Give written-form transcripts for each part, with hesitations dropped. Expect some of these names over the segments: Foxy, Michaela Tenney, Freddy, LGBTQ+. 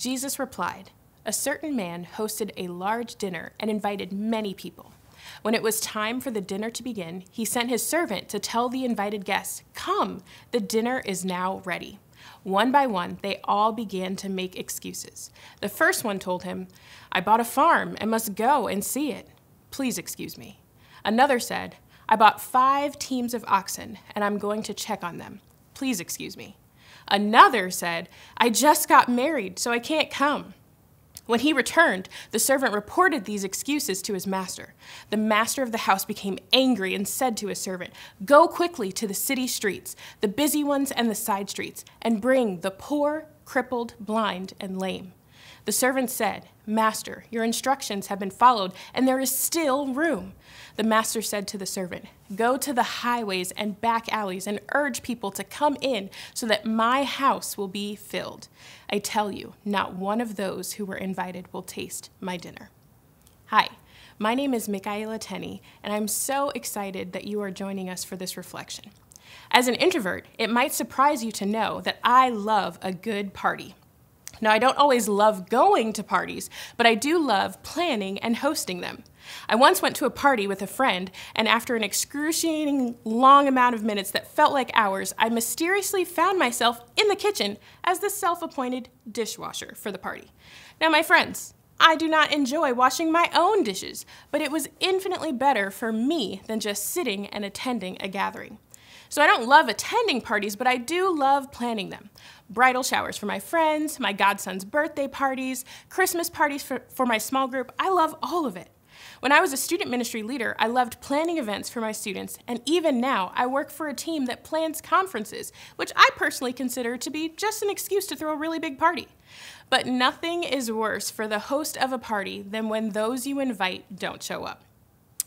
Jesus replied, "A certain man hosted a large dinner and invited many people. When it was time for the dinner to begin, he sent his servant to tell the invited guests, 'Come, the dinner is now ready.' One by one, they all began to make excuses. The first one told him, 'I bought a farm and must go and see it. Please excuse me.' Another said, 'I bought 5 teams of oxen and I'm going to check on them. Please excuse me.' Another said, 'I just got married, so I can't come.' When he returned, the servant reported these excuses to his master. The master of the house became angry and said to his servant, 'Go quickly to the city streets, the busy ones and the side streets, and bring the poor, crippled, blind, and lame.' The servant said, 'Master, your instructions have been followed, and there is still room.' The master said to the servant, 'Go to the highways and back alleys and urge people to come in so that my house will be filled. I tell you, not one of those who were invited will taste my dinner.'" Hi, my name is Michaela Tenney, and I'm so excited that you are joining us for this reflection. As an introvert, it might surprise you to know that I love a good party. Now, I don't always love going to parties, but I do love planning and hosting them. I once went to a party with a friend, and after an excruciating long amount of minutes that felt like hours, I mysteriously found myself in the kitchen as the self-appointed dishwasher for the party. Now, my friends, I do not enjoy washing my own dishes, but it was infinitely better for me than just sitting and attending a gathering. So I don't love attending parties, but I do love planning them. Bridal showers for my friends, my godson's birthday parties, Christmas parties for my small group. I love all of it. When I was a student ministry leader, I loved planning events for my students, and even now I work for a team that plans conferences, which I personally consider to be just an excuse to throw a really big party. But nothing is worse for the host of a party than when those you invite don't show up.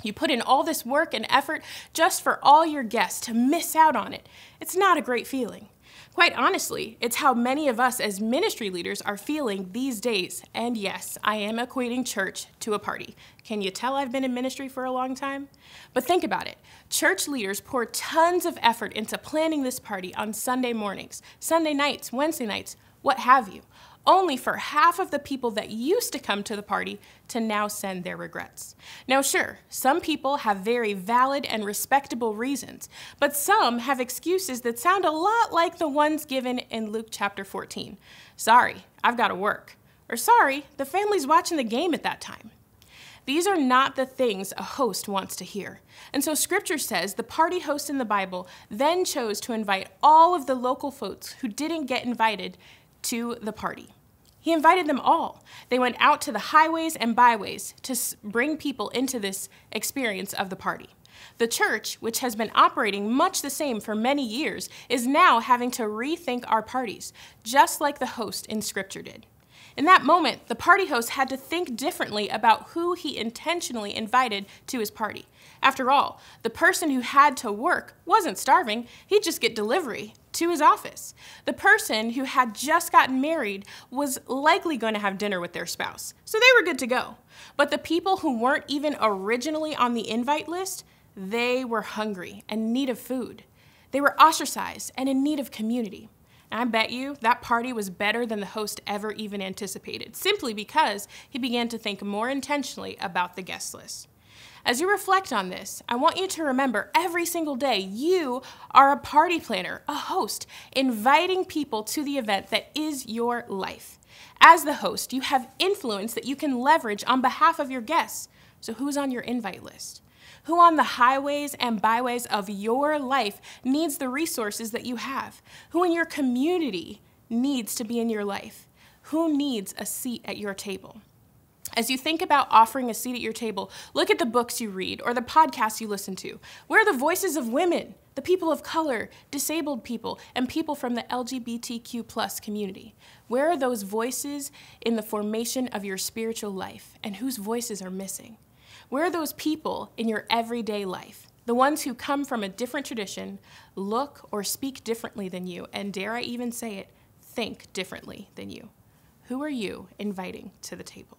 You put in all this work and effort just for all your guests to miss out on it. It's not a great feeling. Quite honestly, it's how many of us as ministry leaders are feeling these days. And yes, I am equating church to a party. Can you tell I've been in ministry for a long time? But think about it. Church leaders pour tons of effort into planning this party on Sunday mornings, Sunday nights, Wednesday nights, what have you, only for half of the people that used to come to the party to now send their regrets. Now sure, some people have very valid and respectable reasons, but some have excuses that sound a lot like the ones given in Luke chapter 14. "Sorry, I've got to work," or "Sorry, the family's watching the game at that time." These are not the things a host wants to hear. And so scripture says the party host in the Bible then chose to invite all of the local folks who didn't get invited to the party. He invited them all. They went out to the highways and byways to bring people into this experience of the party. The church, which has been operating much the same for many years, is now having to rethink our parties, just like the host in scripture did. In that moment, the party host had to think differently about who he intentionally invited to his party. After all, the person who had to work wasn't starving, he'd just get delivery to his office. The person who had just gotten married was likely going to have dinner with their spouse, so they were good to go. But the people who weren't even originally on the invite list, they were hungry and in need of food. They were ostracized and in need of community. I bet you that party was better than the host ever even anticipated, simply because he began to think more intentionally about the guest list. As you reflect on this, I want you to remember every single day you are a party planner, a host, inviting people to the event that is your life. As the host, you have influence that you can leverage on behalf of your guests. So who's on your invite list? Who on the highways and byways of your life needs the resources that you have? Who in your community needs to be in your life? Who needs a seat at your table? As you think about offering a seat at your table, look at the books you read or the podcasts you listen to. Where are the voices of women, the people of color, disabled people, and people from the LGBTQ+ community? Where are those voices in the formation of your spiritual life, and whose voices are missing? Where are those people in your everyday life, the ones who come from a different tradition, look or speak differently than you, and dare I even say it, think differently than you? Who are you inviting to the table?